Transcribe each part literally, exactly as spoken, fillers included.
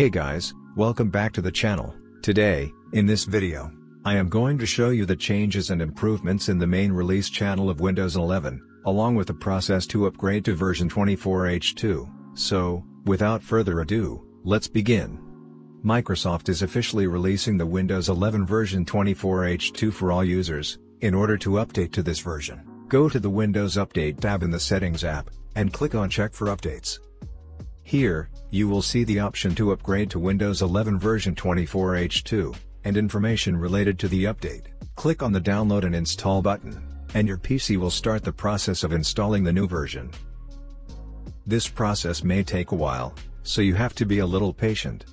Hey guys, welcome back to the channel. Today, in this video, I am going to show you the changes and improvements in the main release channel of Windows eleven, along with the process to upgrade to version twenty-four H two. So, without further ado, let's begin. Microsoft is officially releasing the Windows eleven version twenty-four H two for all users. In order to update to this version, go to the Windows Update tab in the Settings app, and click on Check for Updates. Here, you will see the option to upgrade to Windows eleven version twenty-four H two, and information related to the update. Click on the Download and Install button, and your P C will start the process of installing the new version. This process may take a while, so you have to be a little patient.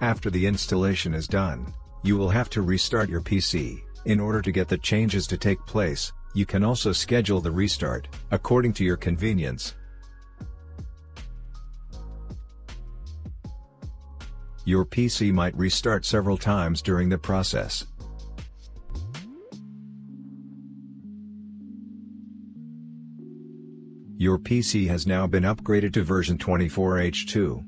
After the installation is done, you will have to restart your P C. In order to get the changes to take place, you can also schedule the restart, according to your convenience. Your P C might restart several times during the process. Your P C has now been upgraded to version twenty-four H two.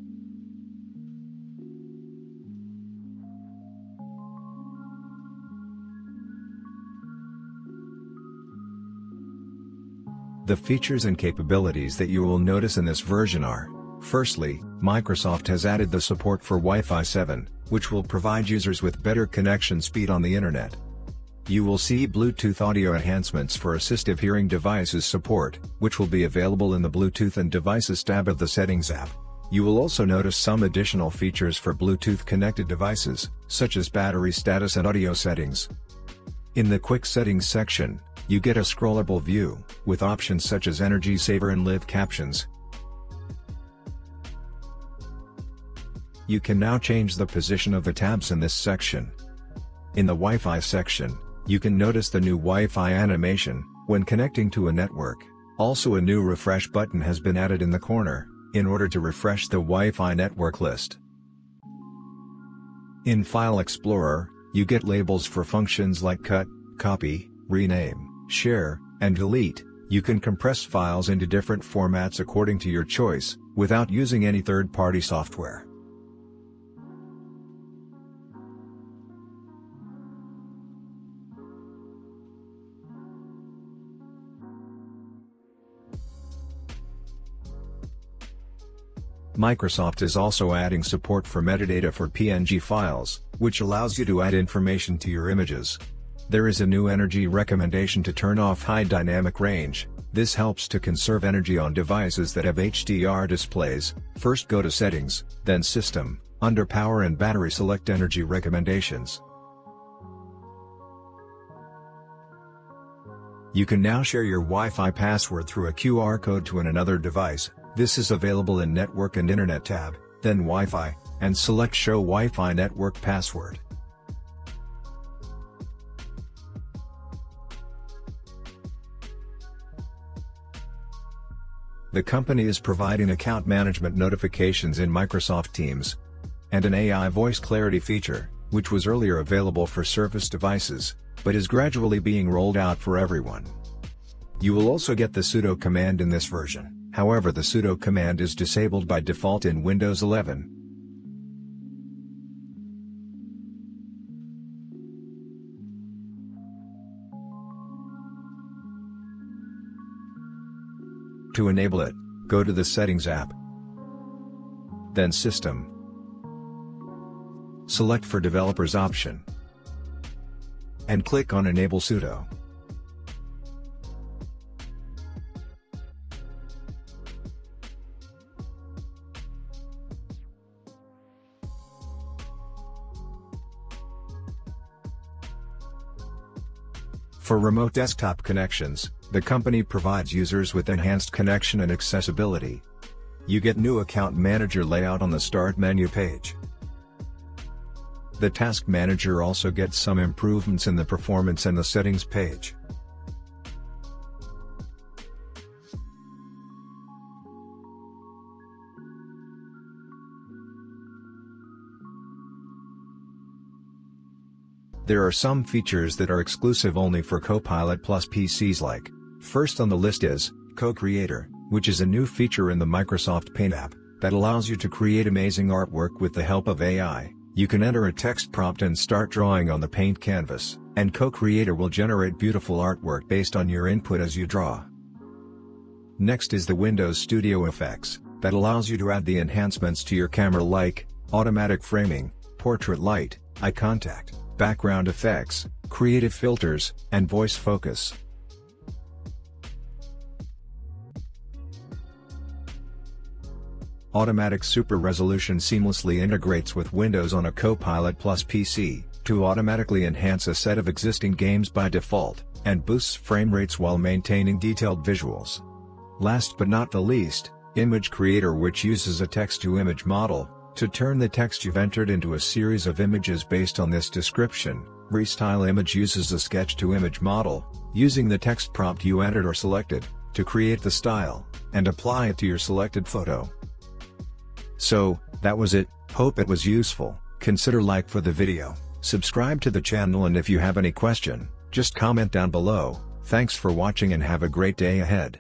The features and capabilities that you will notice in this version are, firstly, Microsoft has added the support for Wi-Fi seven, which will provide users with better connection speed on the internet. You will see Bluetooth audio enhancements for assistive hearing devices support, which will be available in the Bluetooth and Devices tab of the Settings app. You will also notice some additional features for Bluetooth-connected devices, such as battery status and audio settings. In the Quick Settings section, you get a scrollable view, with options such as Energy Saver and Live Captions. You can now change the position of the tabs in this section. In the Wi-Fi section, you can notice the new Wi-Fi animation, when connecting to a network. Also a new refresh button has been added in the corner, in order to refresh the Wi-Fi network list. In File Explorer, you get labels for functions like cut, copy, rename, share, and delete. You can compress files into different formats according to your choice, without using any third-party software. Microsoft is also adding support for metadata for P N G files, which allows you to add information to your images. There is a new energy recommendation to turn off high dynamic range. This helps to conserve energy on devices that have H D R displays. First go to Settings, then System, under Power and Battery select Energy Recommendations. You can now share your Wi-Fi password through a Q R code to another device. This is available in Network and Internet tab, then Wi-Fi, and select Show Wi-Fi Network Password. The company is providing account management notifications in Microsoft Teams, and an A I voice clarity feature, which was earlier available for Surface devices, but is gradually being rolled out for everyone. You will also get the sudo command in this version. However, the sudo command is disabled by default in Windows eleven. To enable it, go to the Settings app, then System. Select for Developers option, and click on Enable sudo. For remote desktop connections, the company provides users with enhanced connection and accessibility. You get new account manager layout on the Start menu page. The Task Manager also gets some improvements in the performance and the settings page. There are some features that are exclusive only for Copilot Plus P Cs like, first on the list is, Co-Creator, which is a new feature in the Microsoft Paint app, that allows you to create amazing artwork with the help of A I. You can enter a text prompt and start drawing on the paint canvas, and Co-Creator will generate beautiful artwork based on your input as you draw. Next is the Windows Studio F X, that allows you to add the enhancements to your camera like, automatic framing, portrait light, eye contact, background effects, creative filters, and voice focus. Automatic Super Resolution seamlessly integrates with Windows on a Copilot Plus P C, to automatically enhance a set of existing games by default, and boosts frame rates while maintaining detailed visuals. Last but not the least, Image Creator, which uses a text-to-image model, to turn the text you've entered into a series of images based on this description. Restyle Image uses a sketch-to-image model, using the text prompt you entered or selected, to create the style, and apply it to your selected photo. So, that was it. Hope it was useful. Consider like for the video, subscribe to the channel, and if you have any question, just comment down below. Thanks for watching and have a great day ahead.